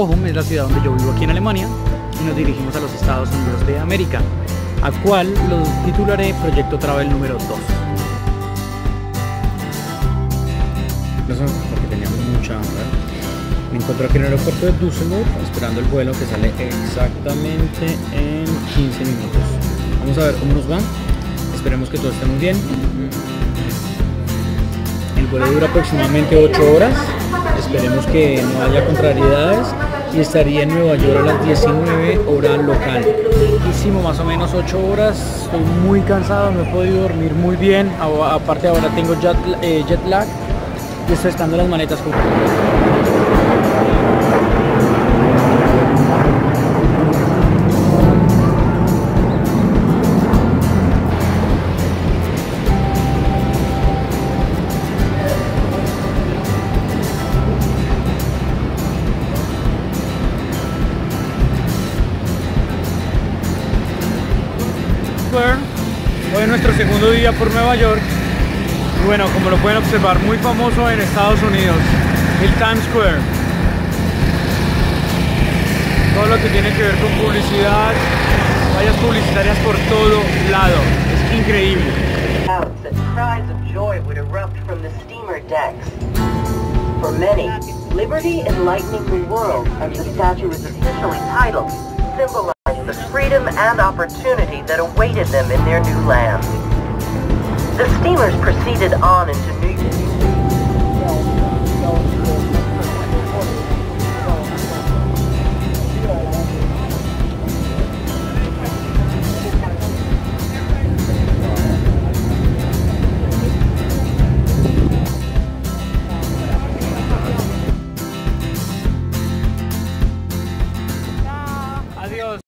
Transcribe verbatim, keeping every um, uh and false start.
Bochum es la ciudad donde yo vivo aquí en Alemania, y nos dirigimos a los Estados Unidos de América, al cual lo titularé Proyecto Travel Número dos. No sabemos porque teníamos mucha hambre. Me encuentro aquí en el aeropuerto de Düsseldorf, esperando el vuelo que sale exactamente en quince minutos. Vamos a ver cómo nos va. Esperemos que todo esté muy bien. El vuelo dura aproximadamente ocho horas. Esperemos que no haya contrariedades y estaría en Nueva York a las diecinueve horas local. Hicimos más o menos ocho horas, estoy muy cansado, no he podido dormir muy bien, aparte ahora tengo jet, eh, jet lag y estoy estando las maletas con... Hoy es nuestro segundo día por Nueva York. Bueno, como lo pueden observar, muy famoso en Estados Unidos, el Times Square. Todo lo que tiene que ver con publicidad, vallas publicitarias por todo lado. Es increíble. For many, liberty enlightening the world, and the statue is officially titled, symbolizing the freedom and opportunity that awaited them in their new land. The steamers proceeded on into New York.